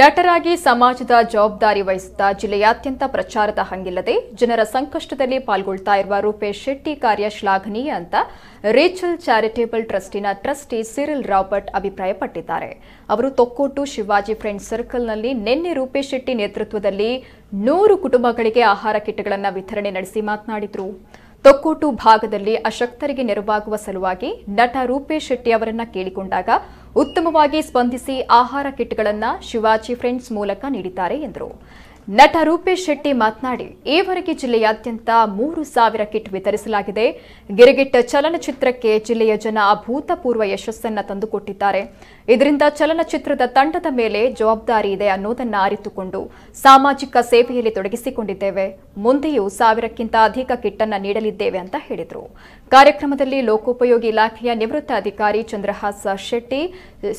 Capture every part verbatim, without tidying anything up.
ನಟರಾಗಿ ಸಮಾಜದ ಜವಾಬ್ದಾರಿ ವಹಿಸುತ್ತಾ ಜಿಲ್ಲೆಯಾದ್ಯಂತ ಪ್ರಚಾರದ ಹಂಗಿಲ್ಲದೆ ಜನರ ಸಂಕಷ್ಟದಲ್ಲಿ ಪಾಲ್ಗೊಳ್ತಾ ಇರುವ ರೂಪೇಶ್ ಶೆಟ್ಟಿ ಕಾರ್ಯ ಶ್ಲಾಘನೀಯ ಅಂತ ರೇಚಲ್ ಚಾರಿಟೇಬಲ್ ಟ್ರಸ್ಟಿನ ಟ್ರಸ್ಟಿ ಸಿರಿಲ್ ರಾಬರ್ಟ್ ಅಭಿಪ್ರಾಯಪಟ್ಟಿದ್ದಾರೆ. ಅವರು ತೊಕ್ಕೋಟು ಶಿವಾಜಿ ಫ್ರೆಂಡ್ಸ್ ಸರ್ಕಲ್ನಲ್ಲಿ ನಿನ್ನೆ ರೂಪೇಶ್ ಶೆಟ್ಟಿ ನೇತೃತ್ವದಲ್ಲಿ ನೂರು ಕುಟುಂಬಗಳಿಗೆ ಆಹಾರ ಕಿಟ್ಗಳನ್ನು ವಿತರಣೆ ನಡೆಸಿ ಮಾತನಾಡಿದರು. ತೊಕ್ಕೋಟು ಭಾಗದಲ್ಲಿ ಅಶಕ್ತರಿಗೆ ನೆರವಾಗುವ ಸಲುವಾಗಿ ನಟ ರೂಪೇಶ್ ಶೆಟ್ಟಿ ಅವರನ್ನ ಕೇಳಿಕೊಂಡಾಗ ಉತ್ತಮವಾಗಿ ಸ್ಪಂದಿಸಿ ಆಹಾರ ಕಿಟ್ಗಳನ್ನು ಶಿವಾಜಿ ಫ್ರೆಂಡ್ಸ್ ಮೂಲಕ ನೀಡಿದ್ದಾರೆ ಎಂದರು. ನಟ ರೂಪೇಶ್ ಶೆಟ್ಟಿ ಮಾತನಾಡಿ, ಈವರೆಗೆ ಜಿಲ್ಲೆಯಾದ್ಯಂತ ಮೂರು ಸಾವಿರ ಕಿಟ್ ವಿತರಿಸಲಾಗಿದೆ. ಗಿರಿಗಿಟ್ಟ ಚಲನಚಿತ್ರಕ್ಕೆ ಜಿಲ್ಲೆಯ ಜನ ಅಭೂತಪೂರ್ವ ಯಶಸ್ಸನ್ನು ತಂದುಕೊಟ್ಟಿದ್ದಾರೆ. ಇದರಿಂದ ಚಲನಚಿತ್ರದ ತಂಡದ ಮೇಲೆ ಜವಾಬ್ದಾರಿ ಇದೆ ಅನ್ನೋದನ್ನು ಅರಿತುಕೊಂಡು ಸಾಮಾಜಿಕ ಸೇವೆಯಲ್ಲಿ ತೊಡಗಿಸಿಕೊಂಡಿದ್ದೇವೆ. ಮುಂದೆಯೂ ಸಾವಿರಕ್ಕಿಂತ ಅಧಿಕ ಕಿಟ್ ಅನ್ನು ನೀಡಲಿದ್ದೇವೆ ಅಂತ ಹೇಳಿದರು. ಕಾರ್ಯಕ್ರಮದಲ್ಲಿ ಲೋಕೋಪಯೋಗಿ ಇಲಾಖೆಯ ನಿವೃತ್ತ ಅಧಿಕಾರಿ ಚಂದ್ರಹಾಸ ಶೆಟ್ಟಿ,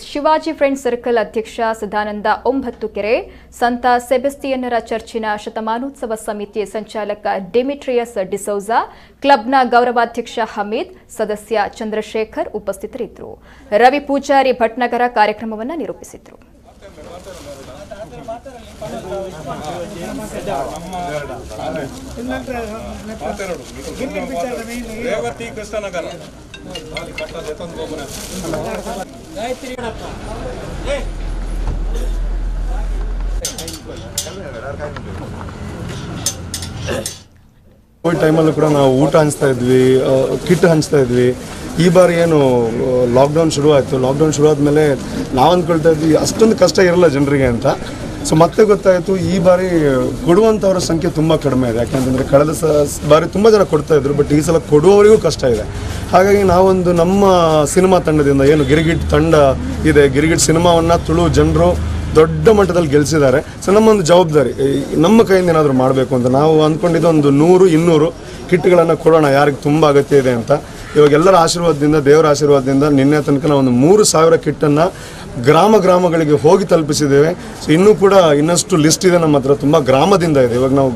ಶಿವಾಜಿ ಫ್ರೆಂಡ್ಸ್ ಸರ್ಕಲ್ ಅಧ್ಯಕ್ಷ ಸದಾನಂದ ಉಂಬತ್ತು ಕೆರೆ ಸಂತ ಸೆಬೆಸ್ಟಿಯನ್ನರ ಚರ್ಚಿನ ಶತಮಾನೋತ್ಸವ ಸಮಿತಿಯ ಸಂಚಾಲಕ ಡೆಮಿಟ್ರಿಯಸ್ ಡಿಸೌಜಾ, ಕ್ಲಬ್ನ ಗೌರವಾಧ್ಯಕ್ಷ ಹಮೀದ್, ಸದಸ್ಯ ಚಂದ್ರಶೇಖರ್ ಉಪಸ್ಥಿತರಿದ್ದರು. ರವಿ ಪೂಜಾರಿ ಭಟ್ನಗರ ಕಾರ್ಯಕ್ರಮವನ್ನು ನಿರೂಪಿಸಿದರು. ಕೋವಿಡ್ ಟೈಮಲ್ಲೂ ಕೂಡ ನಾವು ಊಟ ಹಂಚ್ತಾ ಇದ್ವಿ, ಕಿಟ್ ಹಂಚ್ತಾ ಇದ್ವಿ. ಈ ಬಾರಿ ಏನು ಲಾಕ್ಡೌನ್ ಶುರು ಆಯಿತು, ಲಾಕ್ಡೌನ್ ಶುರು ಆದಮೇಲೆ ನಾವು ಅಂದ್ಕೊಳ್ತಾ ಇದ್ವಿ ಅಷ್ಟೊಂದು ಕಷ್ಟ ಇರಲ್ಲ ಜನರಿಗೆ ಅಂತ. ಸೊ ಮತ್ತೆ ಗೊತ್ತಾಯಿತು ಈ ಬಾರಿ ಕೊಡುವಂಥವ್ರ ಸಂಖ್ಯೆ ತುಂಬ ಕಡಿಮೆ ಇದೆ. ಯಾಕೆಂತಂದರೆ ಕಳೆದ ಸ ಬಾರಿ ತುಂಬ ಜನ ಕೊಡ್ತಾಯಿದ್ರು, ಬಟ್ ಈ ಸಲ ಕೊಡುವವರಿಗೂ ಕಷ್ಟ ಇದೆ. ಹಾಗಾಗಿ ನಾವೊಂದು ನಮ್ಮ ಸಿನಿಮಾ ತಂಡದಿಂದ, ಏನು ಗಿರಿಗಿಟ್ ತಂಡ ಇದೆ, ಗಿರಿಗಿಟ್ ಸಿನಿಮಾವನ್ನು ತುಳು ಜನರು ದೊಡ್ಡ ಮಟ್ಟದಲ್ಲಿ ಗೆಲ್ಲಿಸಿದ್ದಾರೆ. ಸೊ ನಮ್ಮೊಂದು ಜವಾಬ್ದಾರಿ, ನಮ್ಮ ಕೈಯಿಂದ ಏನಾದರೂ ಮಾಡಬೇಕು ಅಂತ ನಾವು ಅಂದ್ಕೊಂಡಿದ್ದು ಒಂದು ನೂರು ಇನ್ನೂರು ಕಿಟ್ಗಳನ್ನು ಕೊಡೋಣ ಯಾರಿಗೆ ತುಂಬ ಅಗತ್ಯ ಇದೆ ಅಂತ. ಇವಾಗ ಎಲ್ಲರ ಆಶೀರ್ವಾದದಿಂದ, ದೇವರ ಆಶೀರ್ವಾದದಿಂದ ನಿನ್ನೆ ತನಕ ನಾವೊಂದು ಮೂರು ಸಾವಿರ ಕಿಟ್ಟನ್ನು ಗ್ರಾಮ ಗ್ರಾಮಗಳಿಗೆ ಹೋಗಿ ತಲುಪಿಸಿದ್ದೇವೆ. ಸೊ ಇನ್ನೂ ಕೂಡ ಇನ್ನಷ್ಟು ಲಿಸ್ಟ್ ಇದೆ ನಮ್ಮ ಹತ್ರ, ತುಂಬ ಗ್ರಾಮದಿಂದ ಇದೆ. ಇವಾಗ ನಾವು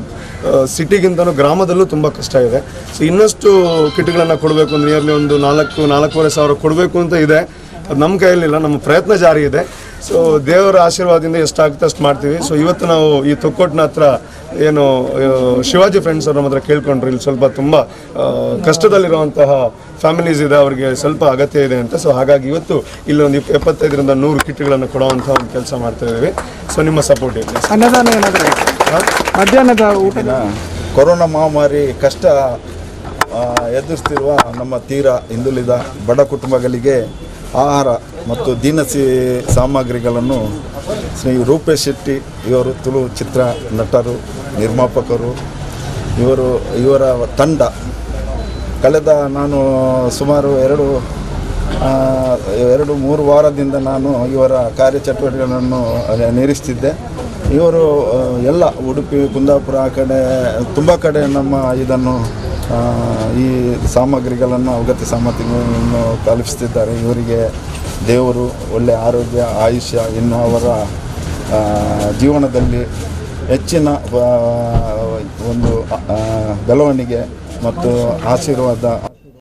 ಸಿಟಿಗಿಂತನೂ ಗ್ರಾಮದಲ್ಲೂ ತುಂಬ ಕಷ್ಟ ಇದೆ. ಸೊ ಇನ್ನಷ್ಟು ಕಿಟ್ಗಳನ್ನು ಕೊಡಬೇಕು ಅಂದರೆ ನಿಯರ್ಲಿ ಒಂದು ನಾಲ್ಕು ನಾಲ್ಕೂವರೆ ಸಾವಿರ ಕೊಡಬೇಕು ಅಂತ ಇದೆ. ಅದು ನಮ್ಮ ಕೈಯಲ್ಲಿಲ್ಲ, ನಮ್ಮ ಪ್ರಯತ್ನ ಜಾರಿ ಇದೆ. ಸೊ ದೇವರ ಆಶೀರ್ವಾದದಿಂದ ಎಷ್ಟಾಗುತ್ತೆ ಅಷ್ಟು ಮಾಡ್ತೀವಿ. ಸೊ ಇವತ್ತು ನಾವು ಈ ತೊಕ್ಕೋಟ್ನ ಹತ್ರ ಏನು ಶಿವಾಜಿ ಫ್ರೆಂಡ್ಸ್ ಅವ್ರ ನಮ್ಮ ಹತ್ರ ಕೇಳ್ಕೊಂಡ್ರು, ಇಲ್ಲಿ ಸ್ವಲ್ಪ ತುಂಬ ಕಷ್ಟದಲ್ಲಿರುವಂತಹ ಫ್ಯಾಮಿಲೀಸ್ ಇದೆ, ಅವರಿಗೆ ಸ್ವಲ್ಪ ಅಗತ್ಯ ಇದೆ ಅಂತ. ಸೊ ಹಾಗಾಗಿ ಇವತ್ತು ಇಲ್ಲೊಂದು ಎಪ್ಪತ್ತೈದರಿಂದ ನೂರು ಕಿಟ್ಗಳನ್ನು ಕೊಡುವಂಥ ಒಂದು ಕೆಲಸ ಮಾಡ್ತಾ ಇದ್ದೀವಿ. ಸೊ ನಿಮ್ಮ ಸಪೋರ್ಟ್ ಇದೆ. ಅನ್ನದಾನ ಏನಾದರೂ ಮಧ್ಯಾಹ್ನದ ಊಟದ ಕೊರೋನಾ ಮಹಾಮಾರಿ ಕಷ್ಟ ಎದುರಿಸ್ತಿರುವ ನಮ್ಮ ತೀರಾ ಹಿಂದುಳಿದ ಬಡ ಕುಟುಂಬಗಳಿಗೆ ಆಹಾರ ಮತ್ತು ದಿನಸಿ ಸಾಮಗ್ರಿಗಳನ್ನು ಶ್ರೀ ರೂಪೇಶ್ ಶೆಟ್ಟಿ ಇವರು ತುಳು ಚಿತ್ರ ನಟರು, ನಿರ್ಮಾಪಕರು, ಇವರು ಇವರ ತಂಡ ಕಳೆದ ನಾನು ಸುಮಾರು ಎರಡು ಎರಡು ಮೂರು ವಾರದಿಂದ ನಾನು ಇವರ ಕಾರ್ಯಚಟುವಟಿಕೆಗಳನ್ನು ನಿರೀಕ್ಷಿಸಿದ್ದೆ. ಇವರು ಎಲ್ಲ ಉಡುಪಿ, ಕುಂದಾಪುರ ಕಡೆ ತುಂಬ ಕಡೆ ನಮ್ಮ ಇದನ್ನು ಈ ಸಾಮಗ್ರಿಗಳನ್ನು, ಅಗತ್ಯ ಸಾಮಗ್ರಿಗಳನ್ನು ತಲುಪಿಸ್ತಿದ್ದಾರೆ. ಇವರಿಗೆ ದೇವರು ಒಳ್ಳೆಯ ಆರೋಗ್ಯ, ಆಯುಷ್ಯ, ಇನ್ನು ಅವರ ಜೀವನದಲ್ಲಿ ಹೆಚ್ಚಿನ ಒಂದು ಬೆಳವಣಿಗೆ ಮತ್ತು ಆಶೀರ್ವಾದ